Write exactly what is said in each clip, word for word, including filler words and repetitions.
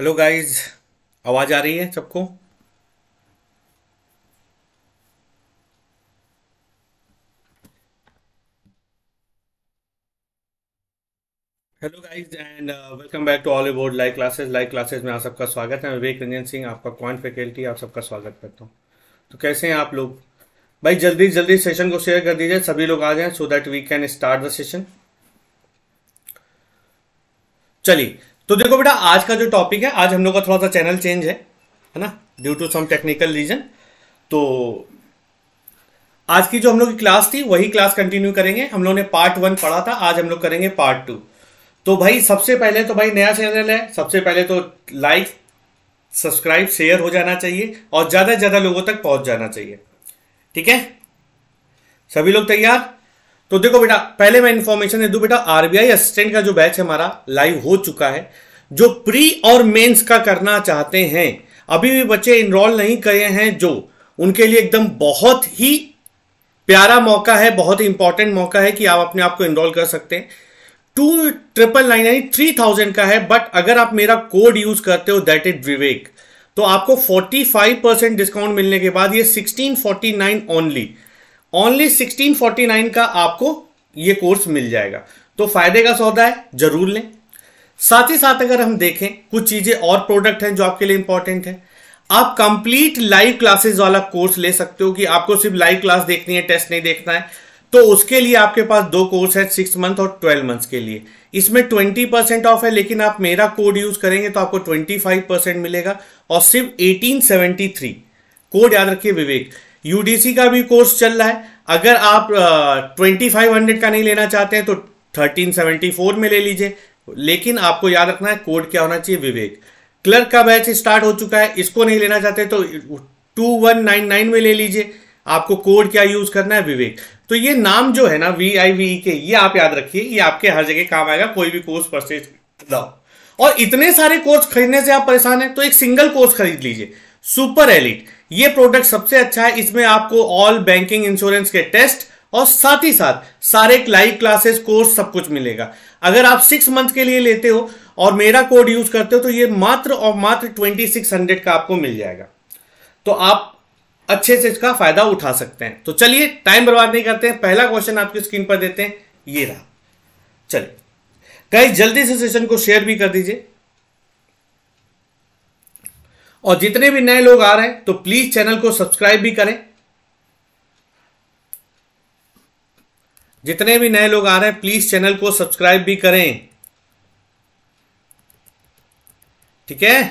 Hello guys, आवाज आ रही है सबको? Hello guys and welcome back to Oliveboard live classes. Live classes में आप सबका स्वागत है। मैं विवेक रंजन सिंह, आपका क्वांट फैकल्टी, आप सबका स्वागत करता हूँ। तो कैसे हैं आप लोग? भाई जल्दी जल्दी सेशन को शेयर कर दीजिए, सभी लोग आ जाएं so that we can start the session. चलिए, तो देखो बेटा, आज का जो टॉपिक है, आज हम लोग का थोड़ा सा चैनल चेंज है है ना, due to some technical reason. तो आज की जो हम लोग की क्लास थी वही क्लास कंटिन्यू करेंगे। हम लोग ने पार्ट वन पढ़ा था, आज हम लोग करेंगे पार्ट टू। तो भाई सबसे पहले तो भाई नया चैनल है, सबसे पहले तो लाइक सब्सक्राइब शेयर हो जाना चाहिए और ज़्यादा से ज़्यादा लोगों तक पहुँच जाना चाहिए। ठीक है, सभी लोग तैयार? तो देखो बेटा, पहले मैं इंफॉर्मेशन दे दूं बेटा, आरबीआई असिस्टेंट का जो बैच हमारा लाइव हो चुका है। जो प्री और मेंस का करना चाहते हैं, अभी भी बच्चे इनरोल नहीं किए हैं, जो उनके लिए एकदम बहुत ही प्यारा मौका है, बहुत ही इंपॉर्टेंट मौका है कि आप अपने आप को इनरोल कर सकते हैं। टू ट्रिपल नाइन यानी थ्री थाउजेंड का है, बट अगर आप मेरा कोड यूज करते हो दैट इज विवेक, तो आपको फोर्टी फाइव परसेंट डिस्काउंट मिलने के बाद ये sixteen forty nine only only sixteen forty nine का आपको ये कोर्स मिल जाएगा। तो फायदे का सौदा है, जरूर लें। साथ ही साथ अगर हम देखें कुछ चीजें और प्रोडक्ट हैं जो आपके लिए इंपॉर्टेंट है। आप कंप्लीट लाइव क्लासेस वाला कोर्स ले सकते हो कि आपको सिर्फ लाइव क्लास देखनी है, टेस्ट नहीं देखना है। तो उसके लिए आपके पास दो कोर्स है, सिक्स मंथ और ट्वेल्व मंथ्स के लिए। इसमें ट्वेंटी परसेंट ऑफ है, लेकिन आप मेरा कोड यूज करेंगे तो आपको ट्वेंटी फाइव परसेंट मिलेगा और सिर्फ एटीन सेवेंटी थ्री, कोड याद रखिए विवेक। यूडीसी का भी कोर्स चल रहा है, अगर आप ट्वेंटी फाइव हंड्रेड का नहीं लेना चाहते हैं तो थर्टीन सेवेंटी फोर में ले लीजिए, लेकिन आपको याद रखना है कोड क्या होना चाहिए, विवेक। क्लर्क का बैच स्टार्ट हो चुका है, इसको नहीं लेना चाहते तो टू वन नाइन नाइन में ले लीजिए, आपको कोड क्या यूज करना है, विवेक। तो ये नाम जो है ना, वी आई वी के, ये आप याद रखिए, ये आपके हर जगह काम आएगा, कोई भी कोर्स परचेज करो। और इतने सारे कोर्स खरीदने से आप परेशान हैं तो एक सिंगल कोर्स खरीद लीजिए, सुपर एलिट। ये प्रोडक्ट सबसे अच्छा है, इसमें आपको ऑल बैंकिंग इंश्योरेंस के टेस्ट और साथ ही साथ सारे लाइव क्लासेस कोर्स सब कुछ मिलेगा। अगर आप सिक्स मंथ के लिए लेते हो और मेरा कोड यूज करते हो तो ये मात्र और मात्र ट्वेंटी सिक्स हंड्रेड का आपको मिल जाएगा। तो आप अच्छे से इसका फायदा उठा सकते हैं। तो चलिए टाइम बर्बाद नहीं करते हैं, पहला क्वेश्चन आपकी स्क्रीन पर देते हैं, ये रहा। चलिए गाइस, जल्दी से सेशन को शेयर भी कर दीजिए और जितने भी नए लोग आ रहे हैं तो प्लीज चैनल को सब्सक्राइब भी करें। जितने भी नए लोग आ रहे हैं प्लीज चैनल को सब्सक्राइब भी करें, ठीक है?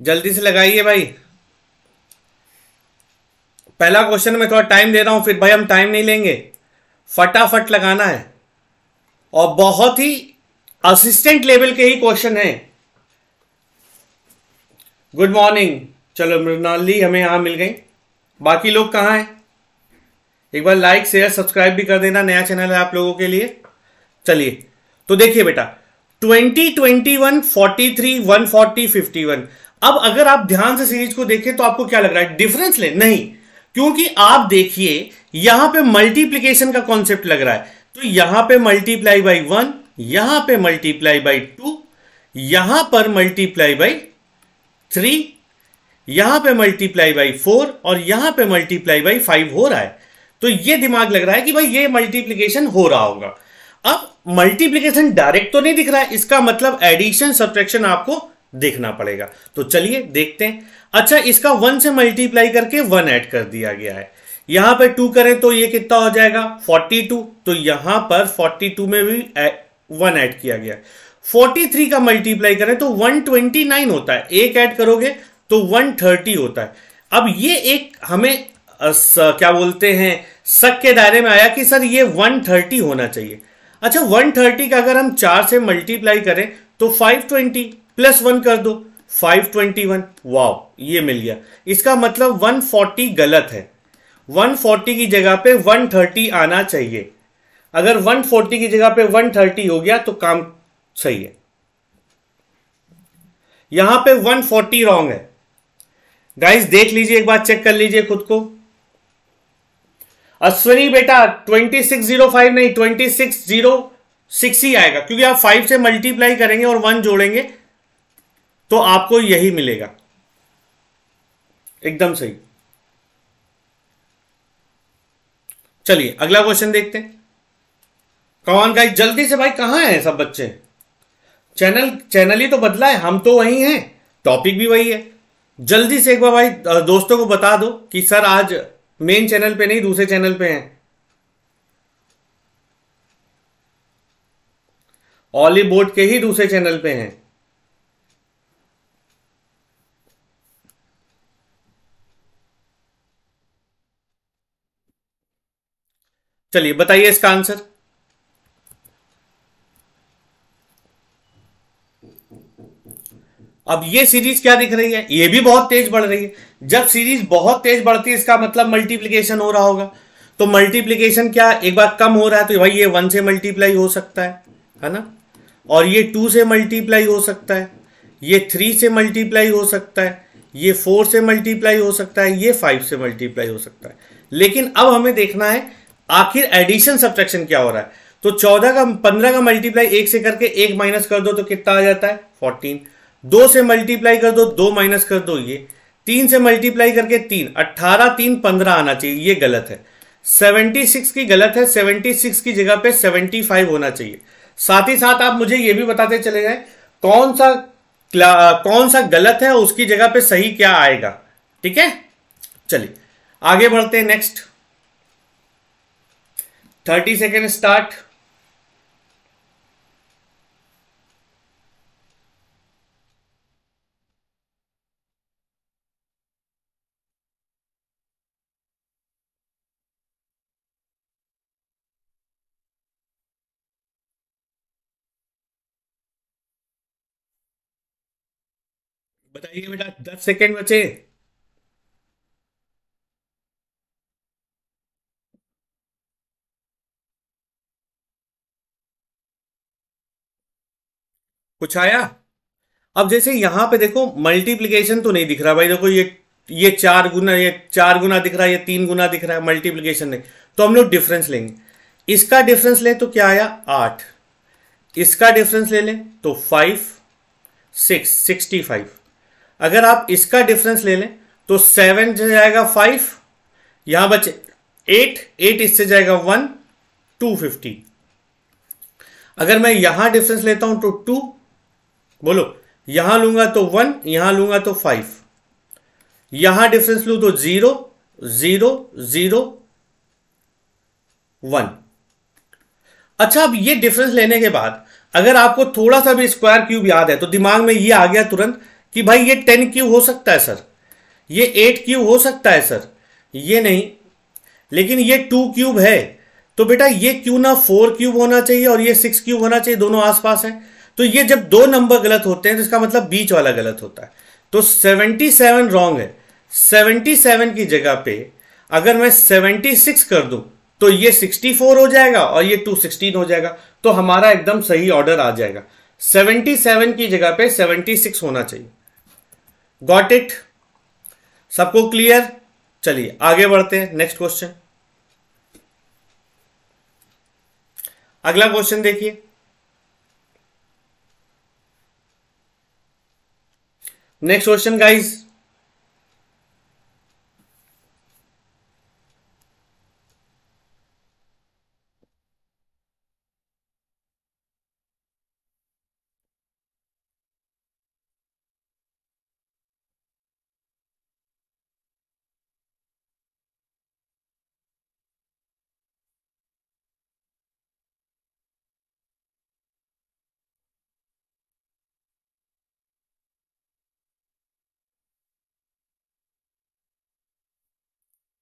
जल्दी से लगाइए भाई। पहला क्वेश्चन में थोड़ा टाइम दे रहा हूं, फिर भाई हम टाइम नहीं लेंगे, फटाफट लगाना है और बहुत ही असिस्टेंट लेवल के ही क्वेश्चन है। गुड मॉर्निंग, चलो मृणाली हमें यहां मिल गई, बाकी लोग कहाँ हैं? एक बार लाइक शेयर सब्सक्राइब भी कर देना, नया चैनल है आप लोगों के लिए। चलिए तो देखिए बेटा, twenty, twenty one, forty three, one forty, fifty one. अब अगर आप ध्यान से सीरीज को देखें तो आपको क्या लग रहा है, डिफरेंस ले? नहीं, क्योंकि आप देखिए यहां पे मल्टीप्लीकेशन का कॉन्सेप्ट लग रहा है। तो यहां पे मल्टीप्लाई बाई वन, यहां पे मल्टीप्लाई बाई टू, यहां पर मल्टीप्लाई बाई थ्री, यहां पे मल्टीप्लाई बाई फोर और यहां पे मल्टीप्लाई बाई फाइव हो रहा है। तो ये दिमाग लग रहा है कि भाई ये मल्टीप्लीकेशन हो रहा होगा। अब मल्टीप्लीकेशन डायरेक्ट तो नहीं दिख रहा है, इसका मतलब एडिशन सब्ट्रैक्शन आपको देखना पड़ेगा। तो चलिए देखते हैं। अच्छा, इसका वन से मल्टीप्लाई करके वन ऐड कर दिया गया है। यहां पर टू करें तो ये कितना हो जाएगा, फोर्टी टू। तो यहां पर फोर्टी टू में भी वन ऐड किया गया है। फोर्टी थ्री का मल्टीप्लाई करें तो वन ट्वेंटी नाइन होता है, एक ऐड करोगे तो वन थर्टी होता है। अब ये एक हमें अस, क्या बोलते हैं, शक के दायरे में आया कि सर ये वन थर्टी होना चाहिए। अच्छा, वन थर्टी का अगर हम चार से मल्टीप्लाई करें तो फाइव ट्वेंटी प्लस वन कर दो, फाइव ट्वेंटी वन। वाओ, ये मिल गया। इसका मतलब वन फोर्टी गलत है, वन फोर्टी की जगह पे वन थर्टी आना चाहिए। अगर वन फोर्टी की जगह पे वन थर्टी हो गया तो काम सही है। यहां पे वन फोर्टी रॉन्ग है गाइस, देख लीजिए, एक बार चेक कर लीजिए खुद को। अश्विनी बेटा ट्वेंटी सिक्स जीरो फाइव नहीं ट्वेंटी सिक्स जीरो सिक्स ही आएगा, क्योंकि आप फाइव से मल्टीप्लाई करेंगे और वन जोड़ेंगे तो आपको यही मिलेगा। एकदम सही। चलिए अगला क्वेश्चन देखते हैं। कमान गाइस जल्दी से भाई, कहां है सब बच्चे? चैनल चैनल ही तो बदला है, हम तो वही हैं, टॉपिक भी वही है। जल्दी से एक बार भाई दोस्तों को बता दो कि सर आज मेन चैनल पे नहीं दूसरे चैनल पे हैं। ऑलीबोर्ड के ही दूसरे चैनल पे हैं। चलिए बताइए इसका आंसर। अब ये सीरीज क्या दिख रही है? ये भी बहुत तेज बढ़ रही है। जब सीरीज बहुत तेज बढ़ती है इसका मतलब मल्टीप्लिकेशन हो रहा होगा, तो मल्टीप्लिकेशन क्या एक बार कम हो रहा है तो भाई ये वन से मल्टीप्लाई हो सकता है, है ना, और ये टू से मल्टीप्लाई हो सकता है, ये थ्री से मल्टीप्लाई हो सकता है, ये फोर से मल्टीप्लाई हो सकता है, ये फाइव से मल्टीप्लाई हो सकता है। लेकिन अब हमें देखना है आखिर एडिशन सब्ट्रैक्शन क्या हो रहा है। तो चौदह का पंद्रह का मल्टीप्लाई एक से करके एक माइनस कर दो तो कितना आ जाता है फोर्टीन। दो से मल्टीप्लाई कर दो, दो माइनस कर दो ये। तीन से मल्टीप्लाई करके तीन, अट्ठारह तीन पंद्रह आना चाहिए, ये गलत है। सेवेंटी सिक्स की गलत है, सेवेंटी सिक्स की जगह पे सेवेंटी फाइव होना चाहिए। साथ ही साथ आप मुझे ये भी बताते चले जाए कौन सा कौन सा गलत है, उसकी जगह पे सही क्या आएगा। ठीक है, चलिए आगे बढ़ते हैं। Next thirty second start. बताइए बेटा, दस सेकेंड बचे। कुछ आया? अब जैसे यहां पे देखो मल्टीप्लिकेशन तो नहीं दिख रहा भाई, देखो ये ये चार गुना ये चार गुना दिख रहा है, ये तीन गुना दिख रहा है, मल्टीप्लिकेशन नहीं, तो हम लोग डिफरेंस लेंगे। इसका डिफरेंस ले तो क्या आया आठ, इसका डिफरेंस ले लें तो फाइव सिक्स सिक्सटी फाइव। अगर आप इसका डिफरेंस ले लें तो सेवन से जाएगा फाइव, यहां बचे एट, एट इससे जाएगा वन टू फिफ्टी। अगर मैं यहां डिफरेंस लेता हूं तो टू, बोलो यहां लूंगा तो वन, यहां लूंगा तो फाइव, यहां डिफरेंस लूं तो जीरो जीरो जीरो वन। अच्छा, अब ये डिफरेंस लेने के बाद अगर आपको थोड़ा सा भी स्क्वायर क्यूब याद है तो दिमाग में ये आ गया तुरंत कि भाई ये टेन क्यूब हो सकता है सर, ये एट क्यूब हो सकता है सर, ये नहीं, लेकिन ये टू क्यूब है, तो बेटा ये क्यों ना फोर क्यूब होना चाहिए और ये सिक्स क्यूब होना चाहिए, दोनों आसपास हैं। तो ये जब दो नंबर गलत होते हैं तो इसका मतलब बीच वाला गलत होता है। तो सतहत्तर रॉन्ग है। सतहत्तर की जगह पे अगर मैं छिहत्तर कर दूं तो ये चौंसठ हो जाएगा और ये दो सौ सोलह हो जाएगा, तो हमारा एकदम सही ऑर्डर आ जाएगा। सतहत्तर की जगह पे छिहत्तर होना चाहिए। Got it? सबको क्लियर? चलिए आगे बढ़ते हैं। नेक्स्ट क्वेश्चन, अगला क्वेश्चन देखिए। नेक्स्ट क्वेश्चन गाइस,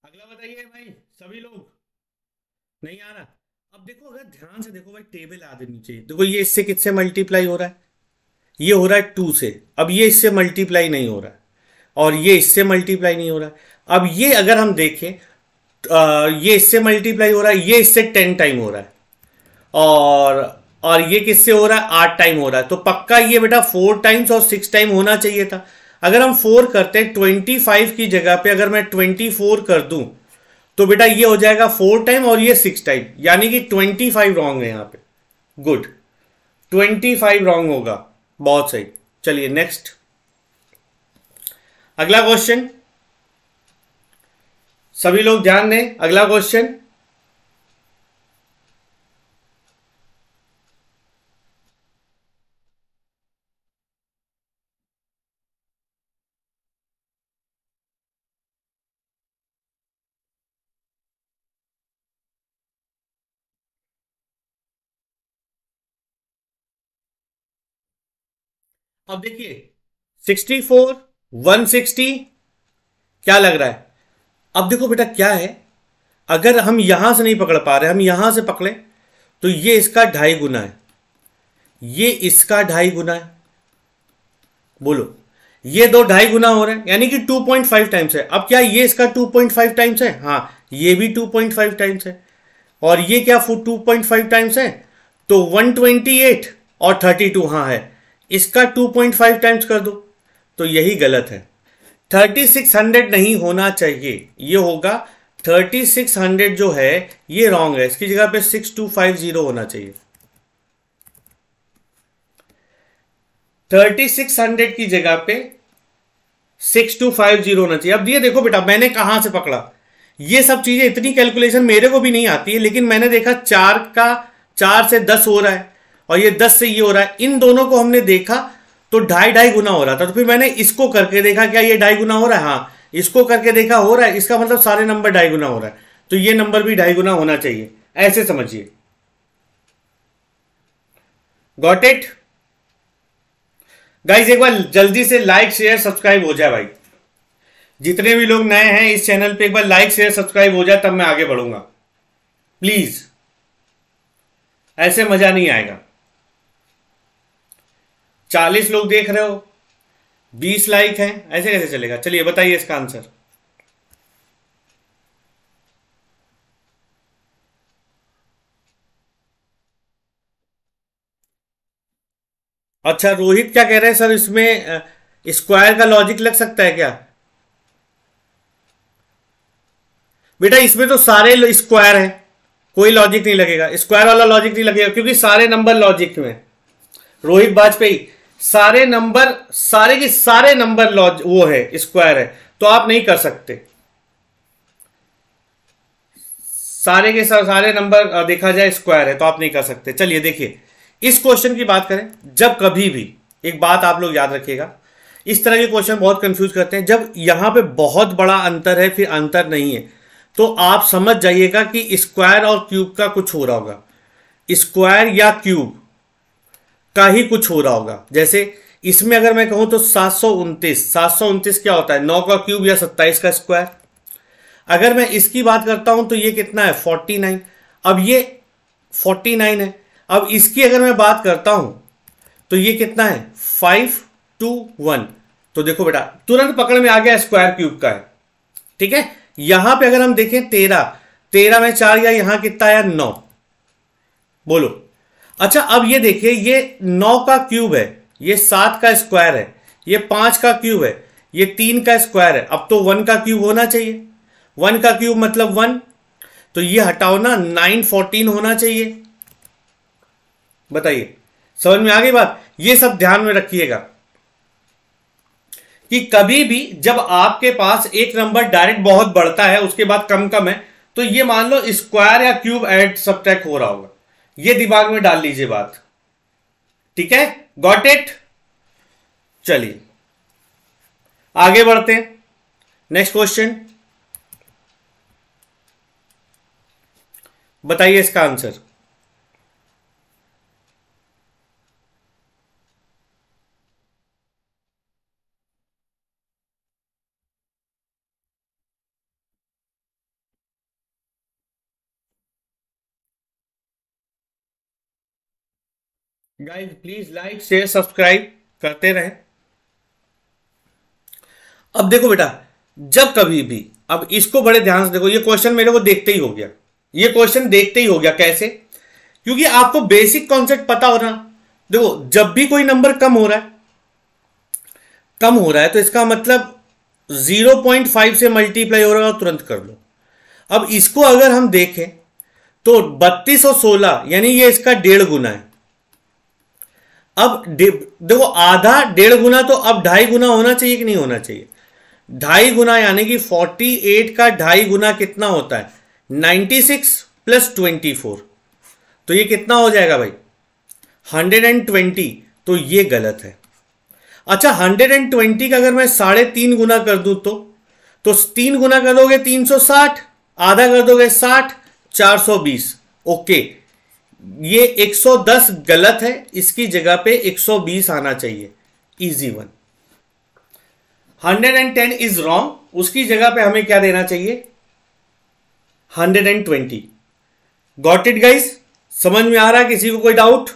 अगला बताइए भाई सभी लोग। नहीं आ रहा? अब देखो, अगर ध्यान से देखो भाई, टेबल आ देनी चाहिए। देखो ये इससे किससे मल्टीप्लाई हो रहा है? ये हो रहा है टू से। अब ये इससे मल्टीप्लाई नहीं हो रहा है और ये इससे मल्टीप्लाई नहीं हो रहा है। अब ये अगर हम देखें, आ, ये इससे मल्टीप्लाई हो रहा है, ये इससे टेन टाइम हो रहा है और और ये किससे हो रहा है? आठ टाइम हो रहा है। तो पक्का ये बेटा फोर टाइम्स और सिक्स टाइम होना चाहिए था। अगर हम फोर करते हैं, ट्वेंटी फाइव की जगह पे अगर मैं ट्वेंटी फोर कर दूं तो बेटा ये हो जाएगा फोर टाइम और ये सिक्स टाइम, यानी कि ट्वेंटी फाइव रॉन्ग है यहाँ पे। गुड, ट्वेंटी फाइव रॉन्ग होगा, बहुत सही। चलिए नेक्स्ट, अगला क्वेश्चन, सभी लोग ध्यान दें। अगला क्वेश्चन, अब देखिए सिक्सटी फोर, वन सिक्सटी, क्या लग रहा है? अब देखो बेटा क्या है, अगर हम यहां से नहीं पकड़ पा रहे, हम यहां से पकड़े तो ये इसका ढाई गुना है, ये इसका ढाई गुना है। बोलो ये दो ढाई गुना हो रहे हैं, यानी कि टू पॉइंट फाइव टाइम्स है। अब क्या ये इसका टू पॉइंट फाइव टाइम्स है? हाँ, ये भी टू पॉइंट फाइव टाइम्स है, और ये क्या टू पॉइंट फाइव टाइम्स है, तो वन ट्वेंटी एट और थर्टी टू, हाँ है, इसका टू पॉइंट फाइव टाइम्स कर दो, तो यही गलत है। थर्टी सिक्स हंड्रेड नहीं होना चाहिए, ये होगा थर्टी सिक्स हंड्रेड जो है ये रॉन्ग है, इसकी जगह पे सिक्स टू फाइव जीरो होना चाहिए। थर्टी सिक्स हंड्रेड की जगह पे सिक्स टू फाइव जीरो होना चाहिए। अब ये देखो बेटा मैंने कहां से पकड़ा, ये सब चीजें, इतनी कैलकुलेशन मेरे को भी नहीं आती है, लेकिन मैंने देखा चार का चार से दस हो रहा है और ये दस से ये हो रहा है, इन दोनों को हमने देखा तो ढाई ढाई गुना हो रहा था, तो फिर मैंने इसको करके देखा क्या ये ढाई गुना हो रहा है, हाँ, इसको करके देखा हो रहा है, इसका मतलब सारे नंबर ढाई गुना हो रहा है, तो ये नंबर भी ढाई गुना होना चाहिए, ऐसे समझिए। गॉट इट गाइस, एक बार जल्दी से लाइक शेयर सब्सक्राइब हो जाए भाई, जितने भी लोग नए हैं इस चैनल पे एक बार लाइक शेयर सब्सक्राइब हो जाए, तब मैं आगे बढ़ूंगा प्लीज, ऐसे मजा नहीं आएगा। चालीस लोग देख रहे हो, बीस लाइक हैं, ऐसे कैसे चलेगा? चलिए बताइए इसका आंसर। अच्छा रोहित क्या कह रहे हैं सर, इसमें स्क्वायर का लॉजिक लग सकता है क्या? बेटा इसमें तो सारे स्क्वायर हैं, कोई लॉजिक नहीं लगेगा, स्क्वायर वाला लॉजिक नहीं लगेगा, क्योंकि सारे नंबर लॉजिक में। रोहित बाजपेयी सारे नंबर, सारे के सारे नंबर लॉज वो है स्क्वायर है, तो आप नहीं कर सकते। सारे के सारे नंबर देखा जाए स्क्वायर है, तो आप नहीं कर सकते। चलिए देखिए इस क्वेश्चन की बात करें, जब कभी भी एक बात आप लोग याद रखिएगा, इस तरह के क्वेश्चन बहुत कंफ्यूज करते हैं, जब यहां पे बहुत बड़ा अंतर है फिर अंतर नहीं है, तो आप समझ जाइएगा कि स्क्वायर और क्यूब का कुछ हो रहा होगा, स्क्वायर या क्यूब का ही कुछ हो रहा होगा। जैसे इसमें अगर मैं कहूं तो सात सौ उनतीस सात सौ उनतीस क्या होता है, नौ का क्यूब या सत्ताईस का स्क्वायर। अगर मैं इसकी बात करता हूं तो ये कितना है, फोर्टी नाइन, अब ये फोर्टी नाइन है। अब इसकी अगर मैं बात करता हूं तो ये कितना है, फाइव टू वन, तो देखो बेटा तुरंत पकड़ में आ गया स्क्वायर क्यूब का है, ठीक है। यहां पे अगर हम देखें तेरह तेरह में चार गया, यहां कितना आया, नौ। बोलो अच्छा, अब ये देखिए ये नौ का क्यूब है, ये सात का स्क्वायर है, ये पांच का क्यूब है, ये तीन का स्क्वायर है, अब तो वन का क्यूब होना चाहिए, वन का क्यूब मतलब वन, तो ये हटाओ ना, नाइन फोर्टीन होना चाहिए। बताइए समझ में आ गई बात? ये सब ध्यान में रखिएगा कि कभी भी जब आपके पास एक नंबर डायरेक्ट बहुत बढ़ता है, उसके बाद कम कम है, तो ये मान लो स्क्वायर या क्यूब एड सब्ट्रैक्ट हो रहा होगा, ये दिमाग में डाल लीजिए बात, ठीक है? Got it. चलिए आगे बढ़ते हैं, नेक्स्ट क्वेश्चन बताइए इसका answer. Guys please like share subscribe करते रहें। अब देखो बेटा जब कभी भी, अब इसको बड़े ध्यान से देखो, ये क्वेश्चन मेरे को देखते ही हो गया, ये क्वेश्चन देखते ही हो गया, कैसे? क्योंकि आपको बेसिक कॉन्सेप्ट पता हो ना। देखो जब भी कोई नंबर कम हो रहा है, कम हो रहा है तो इसका मतलब जीरो पॉइंट फाइव से मल्टीप्लाई हो रहा है और तुरंत कर लो। अब इसको अगर हम देखें तो बत्तीस और सोलह यानी ये इसका डेढ़ गुना है। अब देखो आधा डेढ़ गुना, तो अब ढाई गुना होना चाहिए कि नहीं होना चाहिए? ढाई गुना यानी कि अड़तालीस का ढाई गुना कितना होता है? छियानवे प्लस चौबीस, तो ये कितना हो जाएगा भाई? एक सौ बीस। तो ये गलत है। अच्छा, एक सौ बीस का अगर मैं साढ़े तीन गुना कर दूं तो तो तीन गुना कर दोगे तीन सौ साठ, आधा कर दोगे साठ, चार सौ बीस। ओके, ये एक सौ दस गलत है, इसकी जगह पे एक सौ बीस आना चाहिए। Easy one. एक सौ दस इज रॉन्ग, उसकी जगह पे हमें क्या देना चाहिए? एक सौ बीस। Got it guys? समझ में आ रहा है? किसी को कोई डाउट?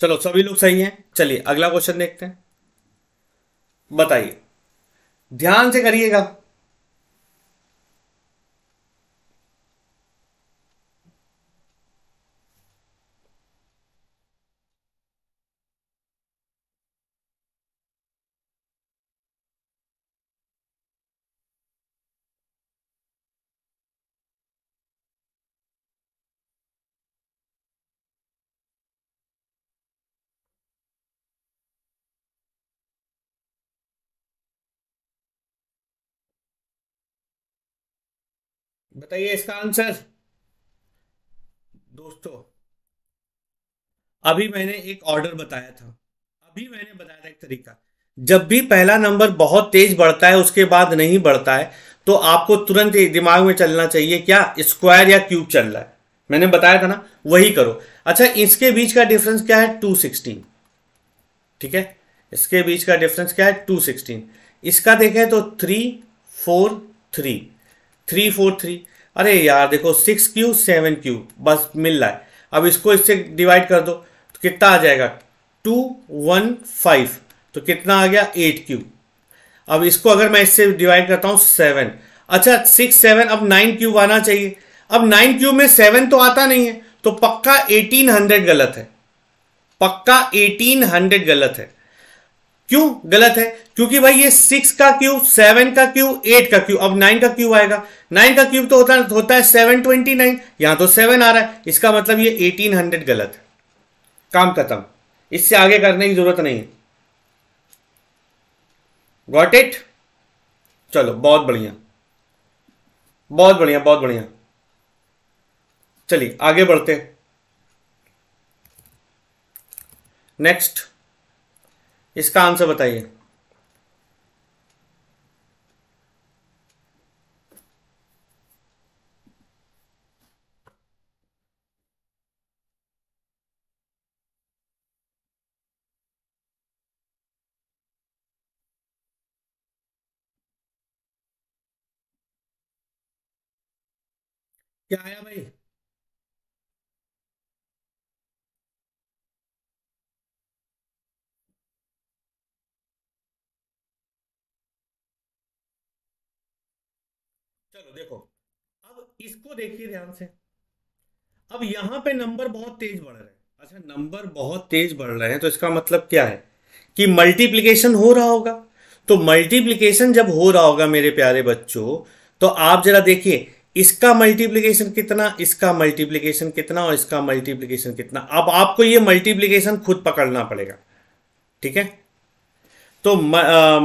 चलो, सभी लोग सही हैं। चलिए अगला क्वेश्चन देखते हैं। बताइए, ध्यान से करिएगा। बताइए इसका आंसर। दोस्तों, अभी मैंने एक ऑर्डर बताया था, अभी मैंने बताया था एक तरीका। जब भी पहला नंबर बहुत तेज बढ़ता है, उसके बाद नहीं बढ़ता है, तो आपको तुरंत दिमाग में चलना चाहिए क्या स्क्वायर या क्यूब चल रहा है। मैंने बताया था ना, वही करो। अच्छा, इसके बीच का डिफरेंस क्या है? दो सौ सोलह। ठीक है, इसके बीच का डिफरेंस क्या है? दो सौ सोलह। इसका देखें तो three four three three four three अरे यार देखो, सिक्स क्यू सेवन क्यू बस मिल रहा है। अब इसको इससे डिवाइड कर दो तो कितना आ जाएगा? टू वन फाइव, तो कितना आ गया? Eight cube. अब इसको अगर मैं इससे डिवाइड करता हूँ, सेवन। अच्छा, सिक्स सेवन, अब नाइन क्यूब आना चाहिए। अब नाइन क्यूब में सेवन तो आता नहीं है, तो पक्का एटीन हंड्रेड गलत है। पक्का एटीन हंड्रेड गलत है। क्यों गलत है? क्योंकि भाई ये सिक्स का क्यूब, सेवन का क्यूब, एट का क्यूब, अब नाइन का क्यूब आएगा। नाइन का क्यूब तो होता होता है सेवन ट्वेंटी नाइन, यहाँ तो सेवन आ रहा है। इसका मतलब ये एटीन हंड्रेड गलत है। काम खत्म, इससे आगे करने की जरूरत नहीं है। Got it? चलो, बहुत बढ़िया बहुत बढ़िया बहुत बढ़िया। चलिए आगे बढ़ते हैं। नेक्स्ट, इसका आंसर बताइए। क्या आया भाई? चलो देखो, अब इसको देखिए ध्यान से। अब यहां पे नंबर बहुत तेज बढ़ रहे हैं। अच्छा, नंबर बहुत तेज बढ़ रहे हैं, तो इसका मतलब क्या है? कि मल्टीप्लिकेशन हो रहा होगा। तो मल्टीप्लिकेशन जब हो रहा होगा मेरे प्यारे बच्चों, तो आप जरा देखिए, इसका मल्टीप्लिकेशन कितना, इसका मल्टीप्लिकेशन कितना और इसका मल्टीप्लिकेशन कितना। अब आपको ये मल्टीप्लिकेशन खुद पकड़ना पड़ेगा। ठीक है, तो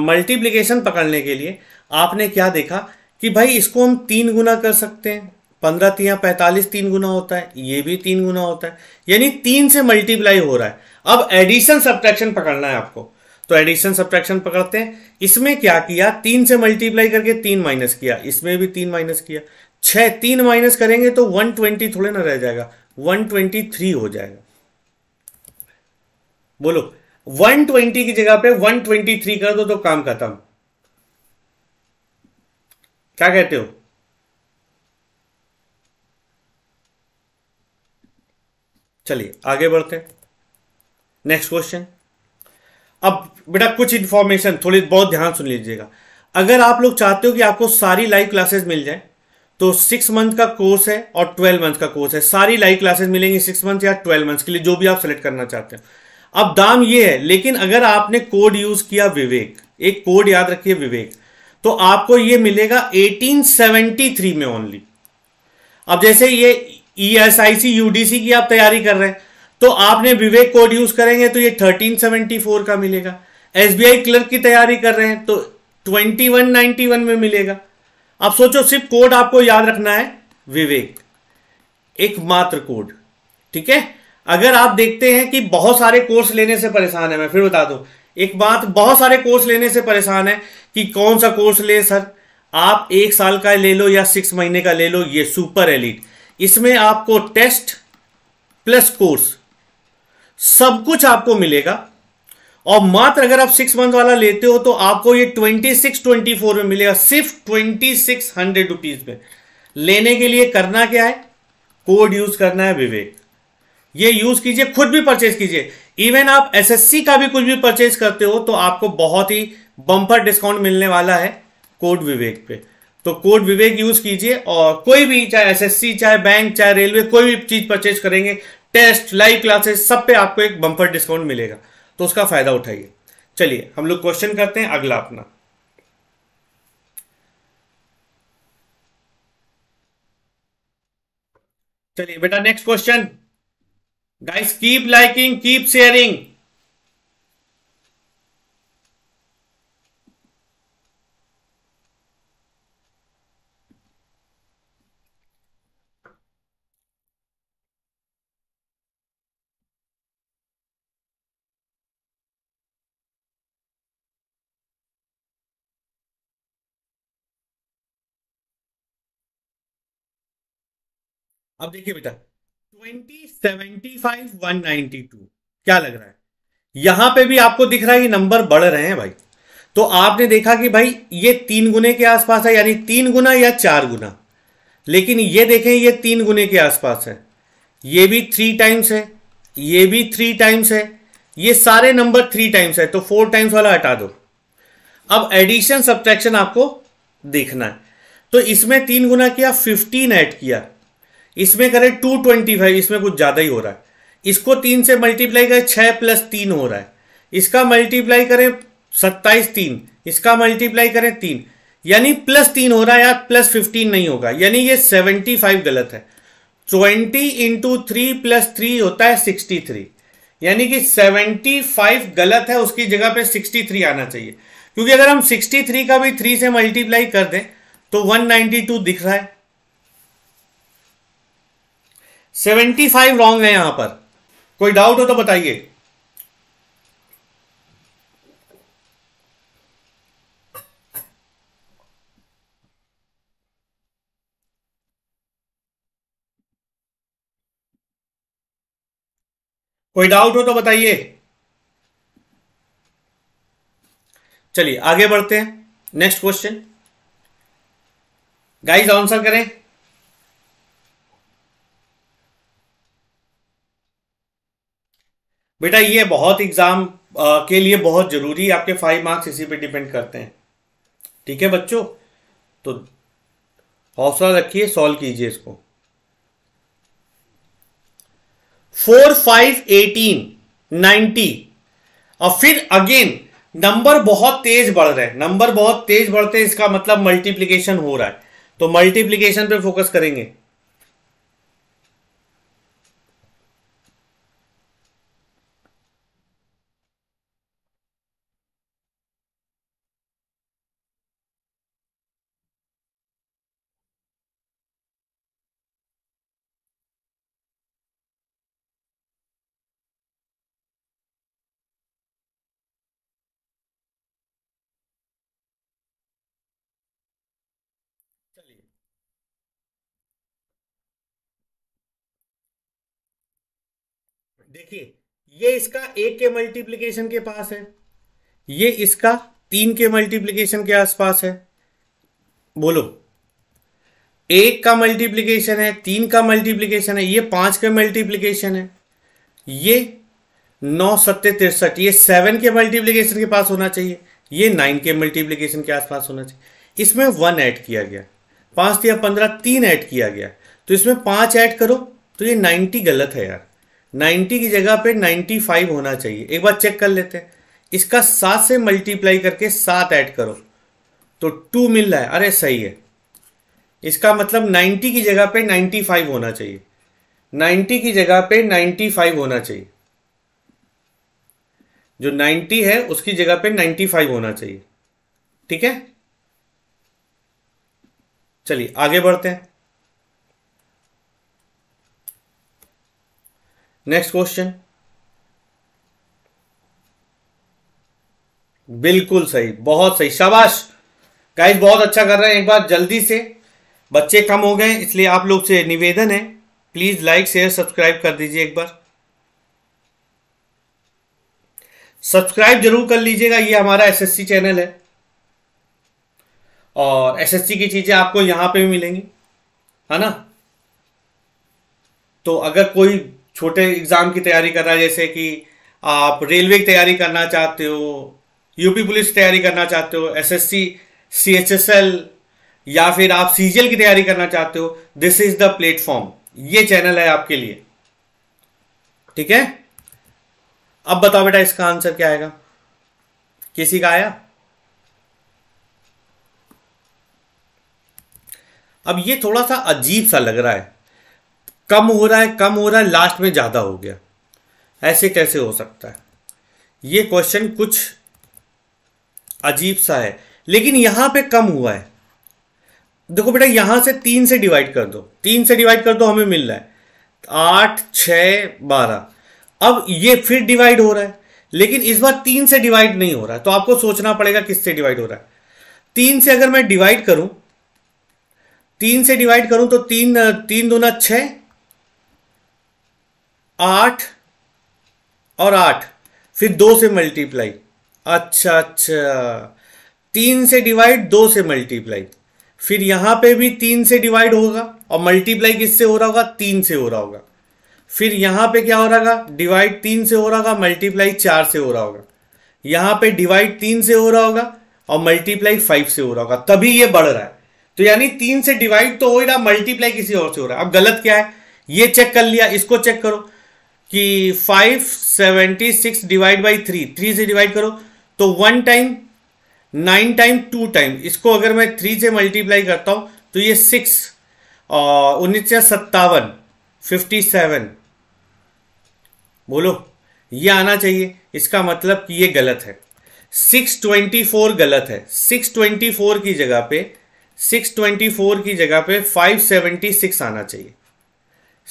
मल्टीप्लिकेशन पकड़ने के लिए आपने क्या देखा कि भाई इसको हम तीन गुना कर सकते हैं। पंद्रह तिया पैंतालीस, तीन गुना होता है, ये भी तीन गुना होता है, यानी तीन से मल्टीप्लाई हो रहा है। अब एडिशन सब्ट्रैक्शन पकड़ना है आपको, तो एडिशन सब्ट्रैक्शन पकड़ते हैं। इसमें क्या किया? तीन से मल्टीप्लाई करके तीन माइनस किया, इसमें भी तीन माइनस किया, छः। तीन माइनस करेंगे तो वन ट्वेंटी थोड़े ना रह जाएगा, वन ट्वेंटी थ्री हो जाएगा। बोलो, वन ट्वेंटी की जगह पे वन ट्वेंटी थ्री कर दो तो काम खत्म। क्या कहते हो? चलिए आगे बढ़ते हैं। Next question. अब बेटा कुछ इंफॉर्मेशन, थोड़ी बहुत ध्यान सुन लीजिएगा। अगर आप लोग चाहते हो कि आपको सारी लाइव क्लासेस मिल जाए, तो सिक्स मंथ का कोर्स है और ट्वेल्व मंथ का कोर्स है। सारी लाइव क्लासेस मिलेंगी सिक्स मंथ या ट्वेल्व मंथ्स के लिए, जो भी आप सेलेक्ट करना चाहते हो। अब दाम ये है, लेकिन अगर आपने कोड यूज किया विवेक, एक कोड याद रखिए विवेक, तो आपको ये मिलेगा अठारह सौ तिहत्तर में ओनली। अब जैसे ये E S I C U D C की आप तैयारी कर रहे हैं तो आपने विवेक कोड यूज करेंगे तो ये तेरह सौ चौहत्तर का मिलेगा। एस बी आई क्लर्क की तैयारी कर रहे हैं तो इक्कीस सौ इक्यानवे में मिलेगा। आप सोचो सिर्फ कोड आपको याद रखना है विवेक, एक मात्र कोड, ठीक है। अगर आप देखते हैं कि बहुत सारे कोर्स लेने से परेशान है, मैं फिर बता दूं एक बात, बहुत सारे कोर्स लेने से परेशान है कि कौन सा कोर्स ले सर, आप एक साल का ले लो या सिक्स महीने का ले लो, ये सुपर एलिट, इसमें आपको टेस्ट प्लस कोर्स सब कुछ आपको मिलेगा। और मात्र अगर आप सिक्स मंथ वाला लेते हो तो आपको ये ट्वेंटी सिक्स ट्वेंटी फोर में मिलेगा, सिर्फ ट्वेंटी सिक्स हंड्रेड रुपीज में। लेने के लिए करना क्या है, कोड यूज करना है विवेक, ये यूज कीजिए, खुद भी परचेज कीजिए। इवन आप एस एस सी का भी कुछ भी परचेज करते हो तो आपको बहुत ही बम्पर डिस्काउंट मिलने वाला है कोड विवेक पे। तो कोड विवेक यूज कीजिए और कोई भी, चाहे एस एस सी, चाहे बैंक, चाहे रेलवे, कोई भी चीज परचेज करेंगे, टेस्ट, लाइव क्लासेस, सब पे आपको एक बम्पर डिस्काउंट मिलेगा, तो उसका फायदा उठाइए। चलिए हम लोग क्वेश्चन करते हैं अगला अपना। चलिए बेटा next question. Guys, keep liking, keep sharing. अब देखिए बेटा twenty seventy five one ninety two, क्या लग रहा है, यहां पे भी आपको दिख रहा है कि नंबर बढ़ रहे हैं भाई। तो आपने देखा कि भाई ये तीन गुने के आसपास है, यानी तीन गुना या चार गुना, लेकिन ये देखें ये तीन गुने के आसपास है, ये भी थ्री टाइम्स है, ये भी थ्री टाइम्स है, ये सारे नंबर थ्री टाइम्स है, तो फोर टाइम्स वाला हटा दो। अब एडिशन सब्ट्रैक्शन आपको देखना है, तो इसमें तीन गुना किया, फिफ्टीन ऐड किया, इसमें करें टू ट्वेंटी फाइव, इसमें कुछ ज्यादा ही हो रहा है, इसको तीन से मल्टीप्लाई करें, छह प्लस तीन हो रहा है, इसका मल्टीप्लाई करें सत्ताईस, तीन इसका मल्टीप्लाई करें तीन, यानी प्लस तीन हो रहा है यार, प्लस फिफ्टीन नहीं होगा, यानी ये पचहत्तर गलत है। बीस इंटू थ्री प्लस थ्री होता है तिरसठ, यानी कि पचहत्तर गलत है, उसकी जगह पे तिरसठ आना चाहिए, क्योंकि अगर हम तिरसठ का भी थ्री से मल्टीप्लाई कर दें तो एक सौ बानवे दिख रहा है। पचहत्तर रॉन्ग है यहां पर, कोई डाउट हो तो बताइए। कोई डाउट हो तो बताइए। चलिए आगे बढ़ते हैं, नेक्स्ट क्वेश्चन। गाइस आंसर करें। बेटा ये बहुत एग्जाम के लिए बहुत जरूरी है, आपके फाइव मार्क्स इसी पे डिपेंड करते हैं, ठीक है बच्चों। तो हौसला रखिए, सॉल्व कीजिए इसको। फोर, फाइव, एटीन, नाइन्टी, और फिर अगेन नंबर बहुत तेज बढ़ रहे हैं, नंबर बहुत तेज बढ़ते हैं, इसका मतलब मल्टीप्लीकेशन हो रहा है, तो मल्टीप्लीकेशन पे फोकस करेंगे। देखिए ये इसका एक के मल्टीप्लिकेशन के पास है, ये इसका तीन के मल्टीप्लिकेशन के आसपास है, बोलो एक का मल्टीप्लिकेशन है, तीन का मल्टीप्लिकेशन है, ये पांच के मल्टीप्लिकेशन है, ये नौ सत्ते तिरसठ, ये सेवन के मल्टीप्लिकेशन के पास होना चाहिए, ये नाइन के मल्टीप्लिकेशन के आसपास होना चाहिए। इसमें वन ऐड किया गया, पांच दिया पंद्रह, तीन ऐड किया गया, तो इसमें पांच ऐड करो तो ये नाइन्टी गलत है यार, नाइन्टी की जगह पे नाइन्टी फाइव होना चाहिए। एक बार चेक कर लेते हैं, इसका सात से मल्टीप्लाई करके सात ऐड करो तो टू मिल रहा है, अरे सही है। इसका मतलब नाइन्टी की जगह पे नाइन्टी फाइव होना चाहिए, नाइन्टी की जगह पे नाइन्टी फाइव होना चाहिए, जो नाइन्टी है उसकी जगह पे नाइन्टी फाइव होना चाहिए। ठीक है, चलिए आगे बढ़ते हैं। नेक्स्ट क्वेश्चन, बिल्कुल सही, बहुत सही, शाबाश गाइस, बहुत अच्छा कर रहे हैं। एक बार जल्दी से, बच्चे कम हो गए इसलिए आप लोग से निवेदन है, प्लीज लाइक शेयर सब्सक्राइब कर दीजिए। एक बार सब्सक्राइब जरूर कर लीजिएगा, ये हमारा एसएससी चैनल है और एसएससी की चीजें आपको यहां पे भी मिलेंगी, है ना। तो अगर कोई छोटे एग्जाम की तैयारी कर रहा है, जैसे कि आप रेलवे की तैयारी करना चाहते हो, यूपी पुलिस की तैयारी करना चाहते हो, एसएससी सीएचएसएल या फिर आप सीजीएल की तैयारी करना चाहते हो, दिस इज द प्लेटफॉर्म, ये चैनल है आपके लिए। ठीक है, अब बताओ बेटा इसका आंसर क्या आएगा, किसी का आया? अब ये थोड़ा सा अजीब सा लग रहा है, कम हो रहा है कम हो रहा है लास्ट में ज्यादा हो गया, ऐसे कैसे हो सकता है? ये क्वेश्चन कुछ अजीब सा है, लेकिन यहां पे कम हुआ है। देखो बेटा, यहां से तीन से डिवाइड कर दो, तीन से डिवाइड कर दो, हमें मिल रहा है आठ छः बारह। अब ये फिर डिवाइड हो रहा है, लेकिन इस बार तीन से डिवाइड नहीं हो रहा है, तो आपको सोचना पड़ेगा किससे डिवाइड हो रहा है। तीन से अगर मैं डिवाइड करूं, तीन से डिवाइड करूं तो तीन तीन दूना छः, आठ और आठ, फिर दो से मल्टीप्लाई। अच्छा अच्छा, तीन से डिवाइड दो से मल्टीप्लाई, फिर यहां पे भी तीन से डिवाइड होगा और मल्टीप्लाई किससे हो रहा होगा? तीन से हो रहा होगा। फिर यहां पे क्या हो रहा होगा? डिवाइड तीन से हो रहा होगा, मल्टीप्लाई चार से हो रहा होगा। यहां पे डिवाइड तीन से हो रहा होगा और मल्टीप्लाई फाइव से हो रहा होगा, तभी ये बढ़ रहा है। तो यानी तीन से डिवाइड तो हो ही रहा, मल्टीप्लाई किसी और से हो रहा है। अब गलत क्या है, ये चेक कर लिया, इसको चेक करो कि five seventy six divide by three, three से डिवाइड करो तो one time, nine time, two time. इसको अगर मैं थ्री से मल्टीप्लाई करता हूं तो ये सिक्स और उन्नीस से सत्तावन, फिफ्टी सेवन, बोलो ये आना चाहिए। इसका मतलब कि ये गलत है, सिक्स ट्वेंटी फोर गलत है। सिक्स ट्वेंटी फोर की जगह पे सिक्स ट्वेंटी फोर की जगह पे फाइव सेवेंटी सिक्स आना चाहिए,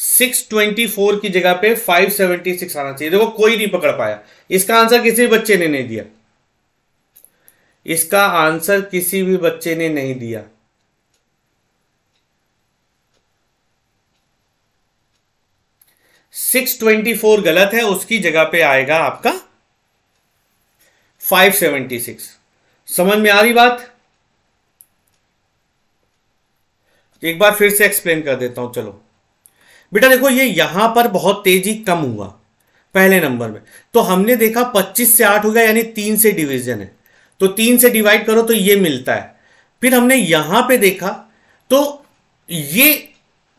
सिक्स ट्वेंटी फोर की जगह पे फाइव सेवेंटी सिक्स आना चाहिए। देखो कोई नहीं पकड़ पाया, इसका आंसर किसी बच्चे ने नहीं दिया, इसका आंसर किसी भी बच्चे ने नहीं दिया। सिक्स ट्वेंटी फोर गलत है, उसकी जगह पे आएगा आपका फाइव सेवेंटी सिक्स। समझ में आ रही बात? एक बार फिर से एक्सप्लेन कर देता हूं, चलो बेटा। देखो ये यहां पर बहुत तेजी कम हुआ पहले नंबर में, तो हमने देखा पच्चीस से आठ हो गया, यानी तीन से डिवीजन है, तो तीन से डिवाइड करो तो ये मिलता है। फिर हमने यहां पे देखा तो ये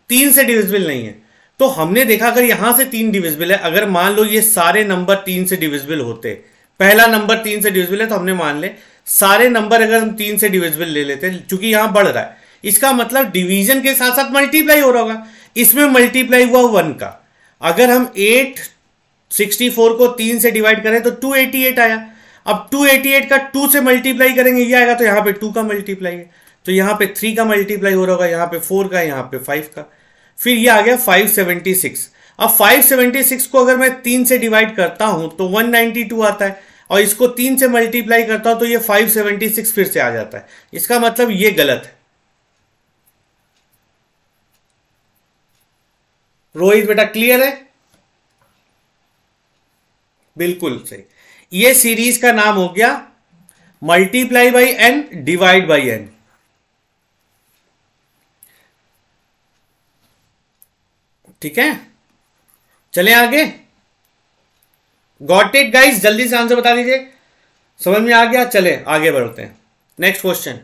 तीन से डिविजिबल नहीं है, तो हमने देखा अगर यहां से तीन डिविजिबल है, अगर मान लो ये सारे नंबर तीन से डिविजिबल होते, पहला नंबर तीन से डिविजिबल है, तो हमने मान ले सारे नंबर अगर हम तीन से डिविजिबल ले लेते, चूंकि यहां बढ़ रहा है, इसका मतलब डिवीजन के साथ साथ मल्टीप्लाई हो रहा होगा। इसमें मल्टीप्लाई हुआ वन का, अगर हम एट सिक्सटी फोर को तीन से डिवाइड करें तो टू एटी एट आया। अब टू एटी एट का टू से मल्टीप्लाई करेंगे, ये आएगा, तो यहाँ पे टू का मल्टीप्लाई है, तो यहाँ पे थ्री का मल्टीप्लाई हो रहा होगा, यहाँ पे फोर का, यहाँ पे फाइव का, फिर ये आ गया फाइव सेवेंटी सिक्स। अब फाइव सेवेंटी सिक्स को अगर मैं तीन से डिवाइड करता हूँ तो वन नाइन्टी टू आता है, और इसको तीन से मल्टीप्लाई करता हूँ तो ये फाइव सेवेंटी सिक्स फिर से आ जाता है। इसका मतलब ये गलत है। रोहित बेटा क्लियर है? बिल्कुल सही। ये सीरीज का नाम हो गया multiply by N, divide by N. ठीक है, चलें आगे। गॉट इट गाइस, जल्दी से आंसर बता दीजिए, समझ में आ गया? चलें आगे बढ़ते हैं। नेक्स्ट क्वेश्चन,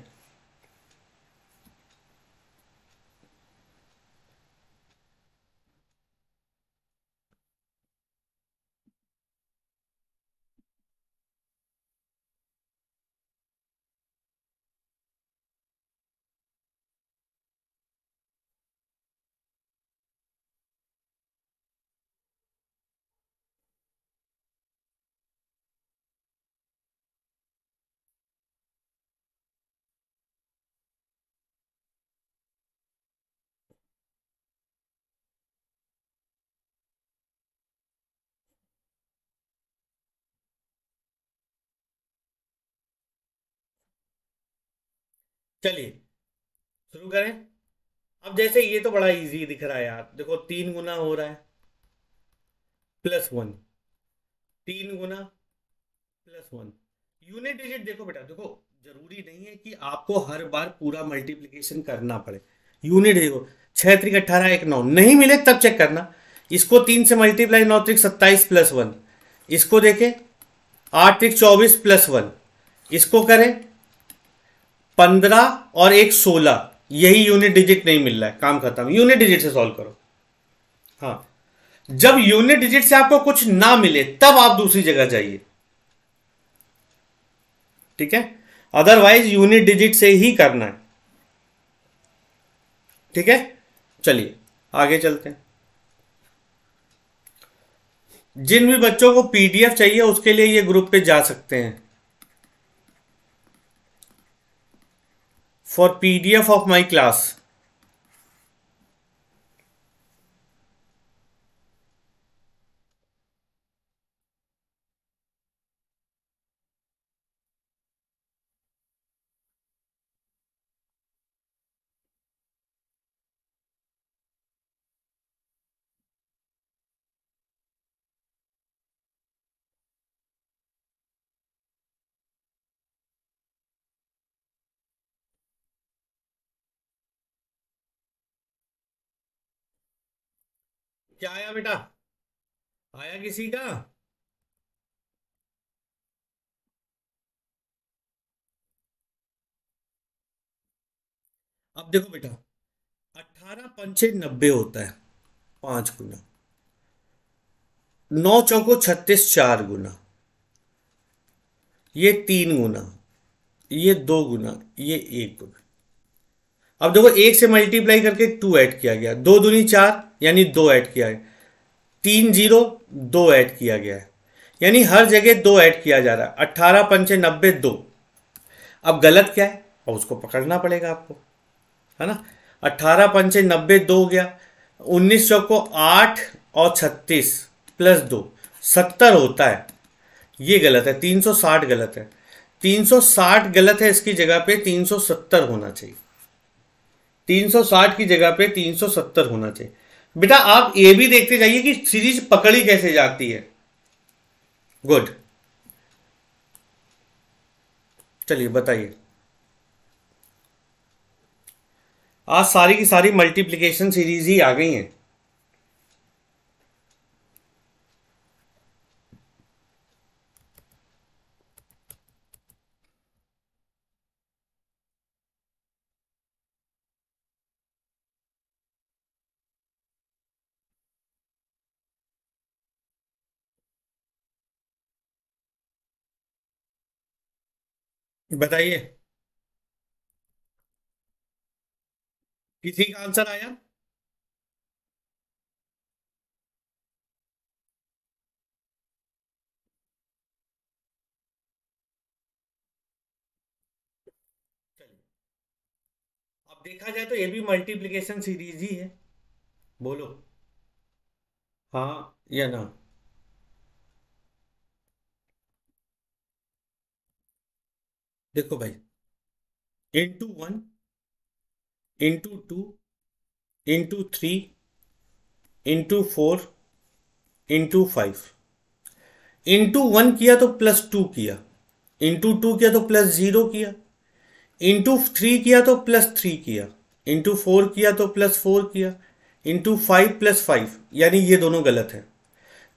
चलिए शुरू करें। अब जैसे ये तो बड़ा इजी दिख रहा है यार, देखो तीन गुना हो रहा है प्लस वन, तीन गुना प्लस वन। यूनिट डिजिट देखो बेटा, देखो जरूरी नहीं है कि आपको हर बार पूरा मल्टीप्लिकेशन करना पड़े। यूनिट देखो छह त्रिक अट्ठारह, एक नौ, नहीं मिले तब चेक करना। इसको तीन से मल्टीप्लाई, नौ त्रिक सत्ताईस प्लस वन, इसको देखे आठ त्रिक चौबीस प्लस वन, इसको करें पंद्रह और एक सोलह। यही यूनिट डिजिट नहीं मिल रहा है, काम खत्म, यूनिट डिजिट से सॉल्व करो। हाँ, जब यूनिट डिजिट से आपको कुछ ना मिले तब आप दूसरी जगह जाइए, ठीक है, अदरवाइज यूनिट डिजिट से ही करना है, ठीक है। चलिए आगे चलते हैं। जिन भी बच्चों को पीडीएफ चाहिए उसके लिए ये ग्रुप पे जा सकते हैं, for PDF of my class, क्या आया बेटा, आया किसी का? अब देखो बेटा अट्ठारह पंचे नब्बे होता है, पांच गुना, नौ चौको छत्तीस, चार गुना, ये तीन गुना, ये दो गुना, ये एक गुना। अब देखो एक से मल्टीप्लाई करके टू ऐड किया गया, दो दूनी चार यानी दो ऐड किया है, तीन जीरो दो ऐड किया गया है, यानी हर जगह दो ऐड किया जा रहा है। अट्ठारह पंचे नब्बे दो। अब गलत क्या है और उसको पकड़ना पड़ेगा आपको, है ना। अट्ठारह पंचे नब्बे दो हो गया, उन्नीस सौ को आठ और छत्तीस प्लस दो सत्तर होता है, ये गलत है। तीन सौ साठ गलत है, तीन सौ साठ गलत है, इसकी जगह पे तीन सौ सत्तर होना चाहिए, तीन सौ साठ की जगह पे तीन सौ सत्तर होना चाहिए। बेटा आप ये भी देखते जाइए कि सीरीज पकड़ी कैसे जाती है। गुड, चलिए बताइए। आज सारी की सारी मल्टीप्लिकेशन सीरीज ही आ गई हैं। बताइए किसी का आंसर आया? चलिए अब देखा जाए तो ये भी मल्टीप्लिकेशन सीरीज ही है, बोलो हाँ या ना। देखो भाई into one, into two, into three, into four, into five. Into one किया तो प्लस टू किया, इंटू टू किया तो प्लस जीरो किया, इंटू थ्री किया तो प्लस थ्री किया, इंटू फोर किया तो प्लस फोर किया, इंटू फाइव प्लस फाइव, यानी ये दोनों गलत है।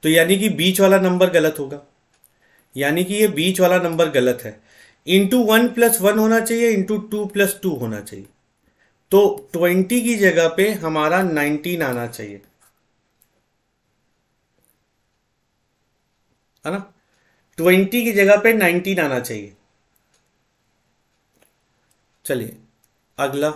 तो यानी कि बीच वाला नंबर गलत होगा, यानी कि ये बीच वाला नंबर गलत है। इंटू वन प्लस वन होना चाहिए, इंटू टू प्लस टू होना चाहिए, तो ट्वेंटी की जगह पे हमारा नाइनटीन आना चाहिए, है ना। ट्वेंटी की जगह पे नाइनटीन आना चाहिए। चलिए अगला,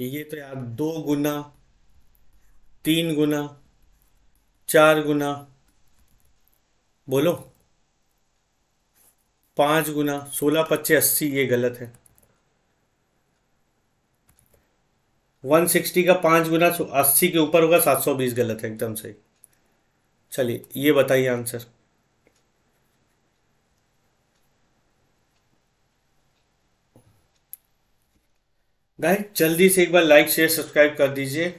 ये तो यार दो गुना, तीन गुना, चार गुना, बोलो पांच गुना, सोलह पच्चे अस्सी, ये गलत है। वन सिक्सटी का पांच गुना अस्सी के ऊपर होगा, सात सौ बीस गलत है, एकदम सही। चलिए ये बताइए आंसर। गाइस जल्दी से एक बार लाइक शेयर सब्सक्राइब कर दीजिए।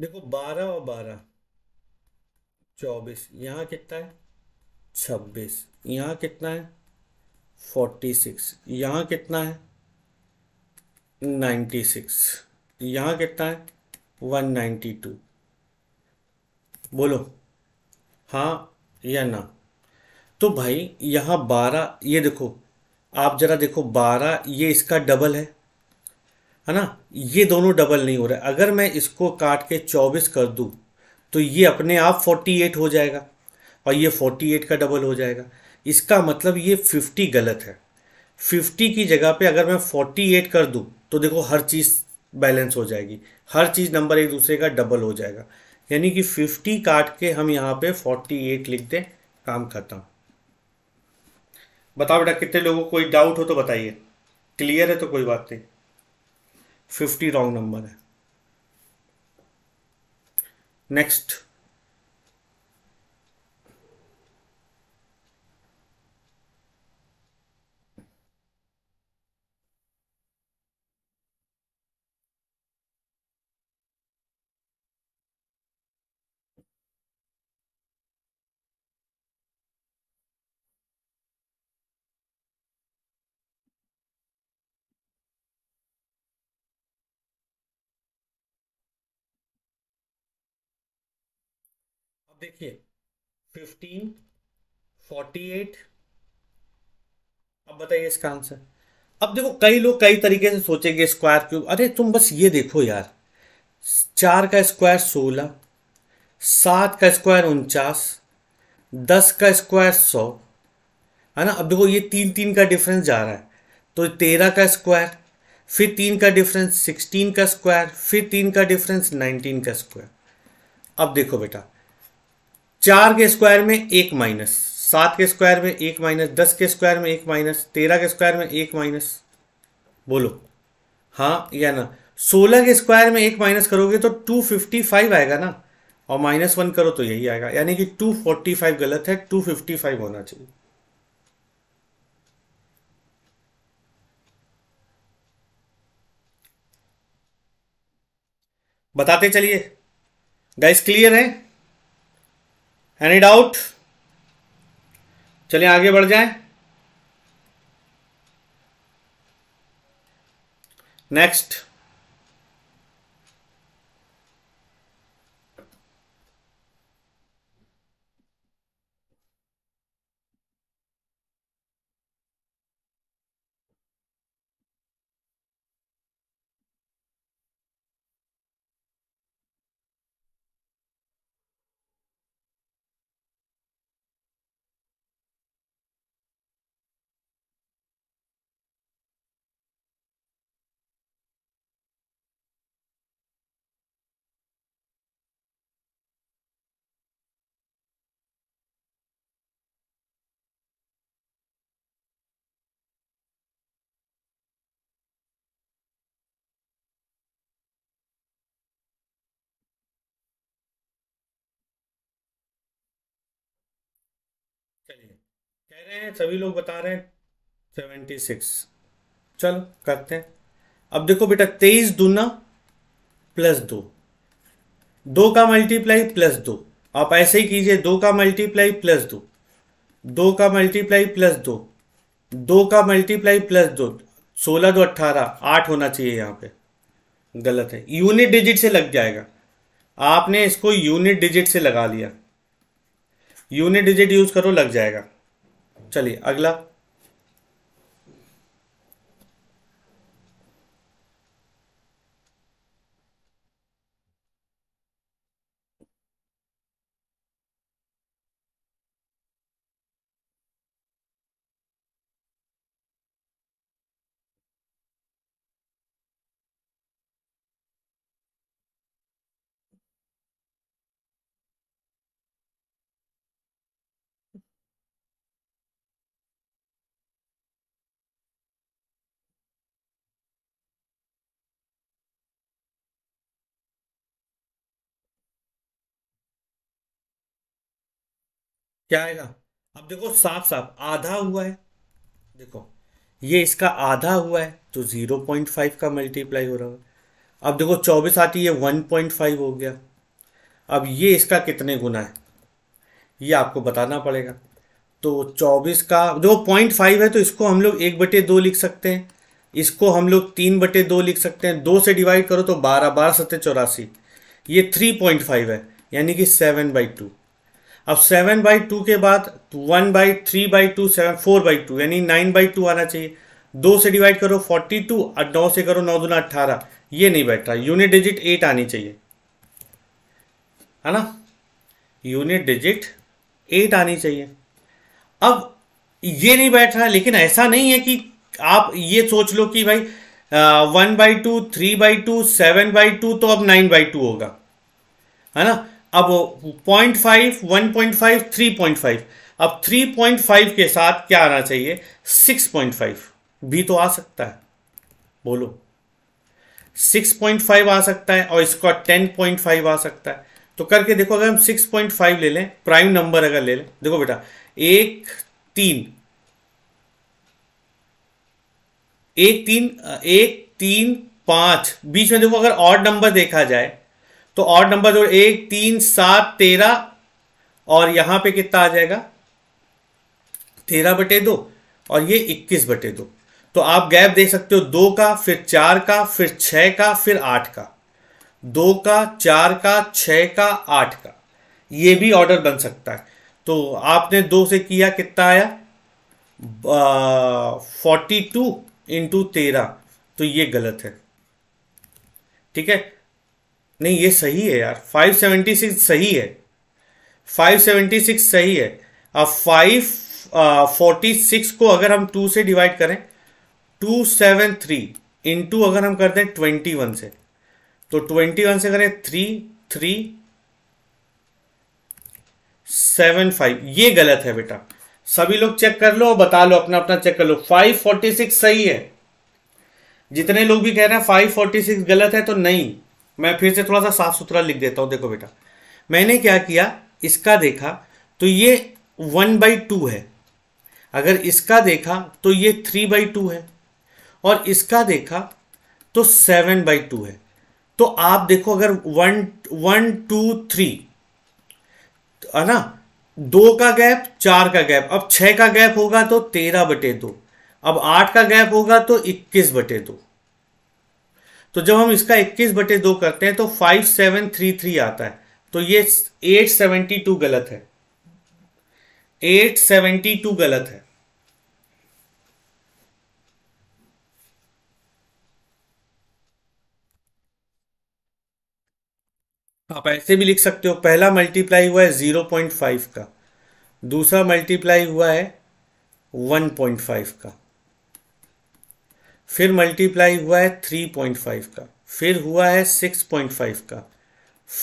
देखो बारह और बारह चौबीस, यहाँ कितना है छब्बीस, यहाँ कितना है फोर्टी सिक्स, यहाँ कितना है नाइन्टी सिक्स, यहाँ कितना है वन नाइन्टी टू। बोलो हाँ या ना। तो भाई यहाँ बारह, ये देखो आप जरा देखो बारह, ये इसका डबल है है ना, ये दोनों डबल नहीं हो रहा है। अगर मैं इसको काट के चौबीस कर दूं तो ये अपने आप अड़तालीस हो जाएगा और ये अड़तालीस का डबल हो जाएगा। इसका मतलब ये पचास गलत है। पचास की जगह पे अगर मैं अड़तालीस कर दूं तो देखो हर चीज़ बैलेंस हो जाएगी, हर चीज़ नंबर एक दूसरे का डबल हो जाएगा। यानी कि पचास काट के हम यहाँ पे अड़तालीस लिख दें, काम खत्म। बताओ बेटा कितने लोगों को कोई डाउट हो तो बताइए, क्लियर है तो कोई बात नहीं। फिफ्टी रॉन्ग नंबर है। नेक्स्ट देखिए फिफ्टीन, अड़तालीस। अब बताइए इसका आंसर। अब देखो कई लोग कई तरीके से सोचेंगे स्क्वायर क्यूब। अरे तुम बस ये देखो यार, चार का स्क्वायर सोलह, सात का स्क्वायर उनचास, दस का स्क्वायर सौ, है ना। अब देखो ये तीन तीन का डिफरेंस जा रहा है, तो तेरह का स्क्वायर, फिर तीन का डिफरेंस सिक्सटीन का स्क्वायर, फिर तीन का डिफरेंस नाइनटीन का स्क्वायर। अब देखो बेटा चार के स्क्वायर में एक माइनस, सात के स्क्वायर में एक माइनस, दस के स्क्वायर में एक माइनस, तेरह के स्क्वायर में एक माइनस। बोलो हाँ या ना। सोलह के स्क्वायर में एक माइनस करोगे तो टू फिफ्टी फाइव आएगा ना, और माइनस वन करो तो यही आएगा। यानी कि टू फोर्टी फाइव गलत है, टू फिफ्टी फाइव होना चाहिए। बताते चलिए गाइस, क्लियर है, एनी डाउट। चलिए आगे बढ़ जाएं। नेक्स्ट कह रहे हैं सभी लोग, बता रहे हैं सेवेंटी सिक्स। चलो करते हैं। अब देखो बेटा तेईस दूना प्लस दो, दो का मल्टीप्लाई प्लस दो, आप ऐसे ही कीजिए, दो का मल्टीप्लाई प्लस दो, दो का मल्टीप्लाई प्लस दो, दो का मल्टीप्लाई प्लस दो, सोलह दो अट्ठारह, आठ होना चाहिए यहाँ पे, गलत है, यूनिट डिजिट से लग जाएगा, आपने इसको यूनिट डिजिट से लगा लिया, यूनिट डिजिट यूज करो लग जाएगा। चलिए अगला क्या आएगा, अब देखो साफ साफ आधा हुआ है, देखो ये इसका आधा हुआ है तो जीरो पॉइंट फाइव का मल्टीप्लाई हो रहा है। अब देखो चौबीस आती है, वन पॉइंट फाइव हो गया। अब ये इसका कितने गुना है ये आपको बताना पड़ेगा, तो चौबीस का देखो पॉइंट फाइव है तो इसको हम लोग एक बटे दो लिख सकते हैं, इसको हम लोग तीन बटे दो लिख सकते हैं, दो से डिवाइड करो तो बारह, बारह सत्ते चौरासी, ये थ्री पॉइंट फाइव है यानी कि सेवन बाई टू। अब सेवन बाई टू के बाद one by three by two seven, four by two यानी नाइन बाई टू आना चाहिए, दो से डिवाइड करो फोर्टी टू और नौ से करो नौ दूना अट्ठारह, ये नहीं बैठ रहा, यूनिट डिजिट एट आनी चाहिए, है ना, यूनिट डिजिट एट आनी चाहिए। अब ये नहीं बैठ रहा, लेकिन ऐसा नहीं है कि आप ये सोच लो कि भाई one by two, three by two, seven by two तो अब नाइन बाई टू होगा, है ना। अब point five, one point five, three point five, अब थ्री पॉइंट फाइव के साथ क्या आना चाहिए, सिक्स पॉइंट फाइव भी तो आ सकता है, बोलो सिक्स पॉइंट फाइव आ सकता है और इसका टेन पॉइंट फाइव आ सकता है, तो करके देखो अगर हम सिक्स पॉइंट फाइव ले लें, प्राइम नंबर अगर ले लें, देखो बेटा एक तीन एक तीन एक तीन पांच, बीच में देखो अगर ऑड नंबर देखा जाए तो ऑड नंबर जो एक तीन सात तेरह, और यहां पे कितना आ जाएगा तेरह बटे दो और ये इक्कीस बटे दो, तो आप गैप देख सकते हो दो का, फिर चार का, फिर छह का, फिर आठ का, दो का, चार का, छह का, आठ का, ये भी ऑर्डर बन सकता है। तो आपने दो से किया कितना आया फोर्टी टू इंटू तेरह, तो ये गलत है, ठीक है, नहीं ये सही है यार, फाइव सेवन सिक्स सही है, फाइव सेवन सिक्स सही है। अब फाइव फोर्टी सिक्स को अगर हम टू से डिवाइड करें, टू सेवन थ्री इनटू अगर हम कर दें ट्वेंटी वन से, तो ट्वेंटी वन से करें थ्री थ्री सेवन फाइव, ये गलत है बेटा, सभी लोग चेक कर लो, बता लो, अपना अपना चेक कर लो, फाइव फोर्टी सिक्स सही है, जितने लोग भी कह रहे हैं फाइव फोर्टी सिक्स गलत है तो नहीं, मैं फिर से थोड़ा सा साफ सुथरा लिख देता हूं। देखो बेटा मैंने क्या किया, इसका देखा तो ये वन बाई टू है, अगर इसका देखा तो ये थ्री बाई टू है, और इसका देखा तो सेवन बाई टू है, तो आप देखो अगर वन वन टू थ्री है ना, दो का गैप, चार का गैप, अब छः का गैप होगा तो तेरह बटे दो, अब आठ का गैप होगा तो इक्कीस बटे दो, तो जब हम इसका इक्कीस बटे दो करते हैं तो फाइव सेवन थ्री थ्री आता है, तो ये एट सेवन टू गलत है, एट सेवन टू गलत है, आप ऐसे भी लिख सकते हो, पहला मल्टीप्लाई हुआ है जीरो पॉइंट फाइव का, दूसरा मल्टीप्लाई हुआ है वन पॉइंट फाइव का, फिर मल्टीप्लाई हुआ है थ्री पॉइंट फाइव का, फिर हुआ है सिक्स पॉइंट फाइव का,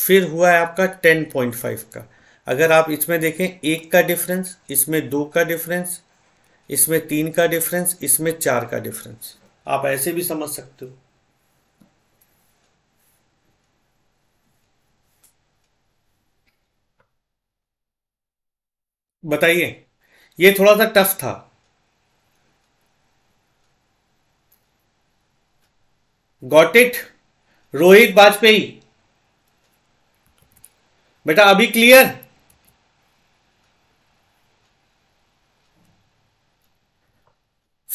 फिर हुआ है आपका टेन पॉइंट फाइव का। अगर आप इसमें देखें एक का डिफरेंस, इसमें दो का डिफरेंस, इसमें तीन का डिफरेंस, इसमें चार का डिफरेंस, आप ऐसे भी समझ सकते हो। बताइए ये थोड़ा सा टफ था, गॉट इट रोहित बाजपेयी। बेटा अभी क्लियर?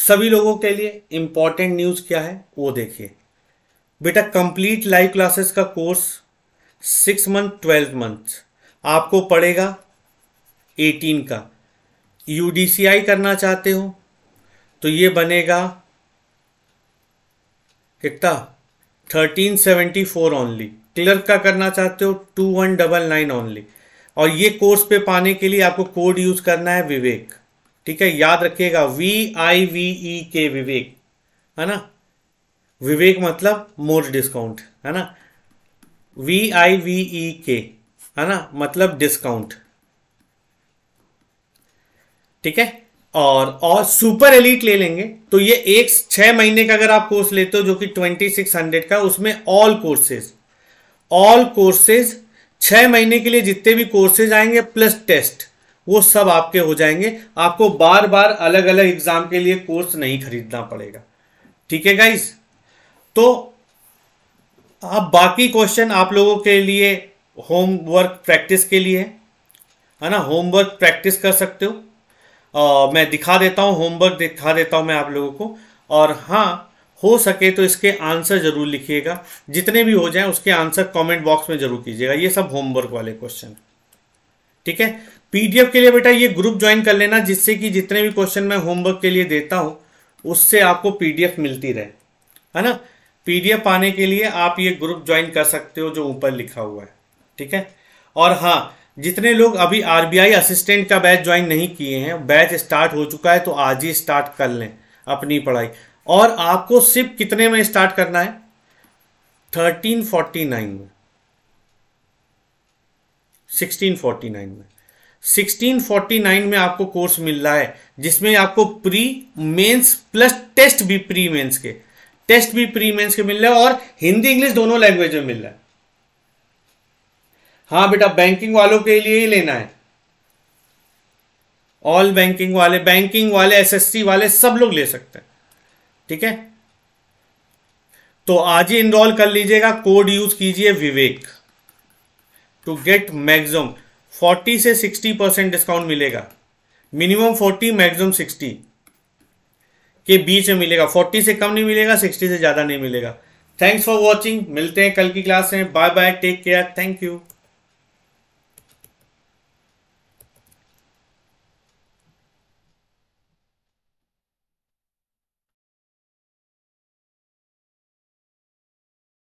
सभी लोगों के लिए इंपॉर्टेंट न्यूज क्या है वो देखिए। बेटा कंप्लीट लाइव क्लासेस का course six month twelve month आपको पड़ेगा एटीन का। यूडीसीआई करना चाहते हो तो ये बनेगा कितना thirteen seventy four only. Clerk का करना चाहते हो two one double nine only. और ये कोर्स पे पाने के लिए आपको कोड यूज करना है विवेक, ठीक है? याद रखिएगा वी आई वी ई के विवेक, है ना? विवेक मतलब मोर डिस्काउंट, है ना? वी आई वी ई के, है ना? मतलब डिस्काउंट, ठीक है? और और सुपर एलिट ले लेंगे तो ये एक छह महीने का अगर आप कोर्स लेते हो जो कि ट्वेंटी सिक्स हंड्रेड का, उसमें ऑल कोर्सेज ऑल कोर्सेज छह महीने के लिए जितने भी कोर्सेज आएंगे प्लस टेस्ट वो सब आपके हो जाएंगे। आपको बार बार अलग अलग एग्जाम के लिए कोर्स नहीं खरीदना पड़ेगा, ठीक है गाइस? तो अब बाकी क्वेश्चन आप लोगों के लिए होमवर्क प्रैक्टिस के लिए है ना, होमवर्क प्रैक्टिस कर सकते हो। आ, मैं दिखा देता हूँ, होमवर्क दिखा देता हूँ मैं आप लोगों को। और हाँ, हो सके तो इसके आंसर जरूर लिखिएगा, जितने भी हो जाए उसके आंसर कमेंट बॉक्स में जरूर कीजिएगा। ये सब होमवर्क वाले क्वेश्चन, ठीक है? पीडीएफ के लिए बेटा ये ग्रुप ज्वाइन कर लेना, जिससे कि जितने भी क्वेश्चन मैं होमवर्क के लिए देता हूं उससे आपको पीडीएफ मिलती रहे, है ना? पीडीएफ पाने के लिए आप ये ग्रुप ज्वाइन कर सकते हो जो ऊपर लिखा हुआ है, ठीक है? और हाँ, जितने लोग अभी आरबीआई असिस्टेंट का बैच ज्वाइन नहीं किए हैं, बैच स्टार्ट हो चुका है तो आज ही स्टार्ट कर लें अपनी पढ़ाई। और आपको सिर्फ कितने में स्टार्ट करना है? थर्टीन फोर्टी नाइन में, सिक्सटीन फोर्टी नाइन में, सिक्सटीन फोर्टी नाइन में आपको कोर्स मिल रहा है, जिसमें आपको प्री मेंस प्लस टेस्ट भी प्री मेंस के टेस्ट भी प्री मेंस के मिल रहा है और हिंदी इंग्लिश दोनों लैंग्वेज में मिल रहा है। हाँ बेटा, बैंकिंग वालों के लिए ही लेना है, ऑल बैंकिंग वाले, बैंकिंग वाले, एसएससी वाले सब लोग ले सकते हैं, ठीक है? तो आज ही इनरोल कर लीजिएगा, कोड यूज कीजिए Vivek to get maximum forty से सिक्सटी परसेंट डिस्काउंट मिलेगा। मिनिमम फोर्टी मैक्सिमम सिक्सटी के बीच में मिलेगा, फोर्टी से कम नहीं मिलेगा, सिक्सटी से ज्यादा नहीं मिलेगा। थैंक्स फॉर वॉचिंग, मिलते हैं कल की क्लास में। Bye bye, take care, thank you.